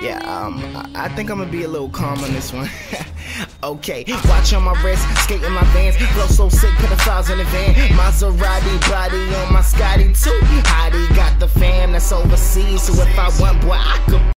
Yeah, I think I'm gonna be a little calm on this one. Okay, watch on my wrist, skate in my Vans, flow so sick, pedophiles in the van. Maserati, body on my Scotty too. Hottie got the fam that's overseas, so if I want, boy, I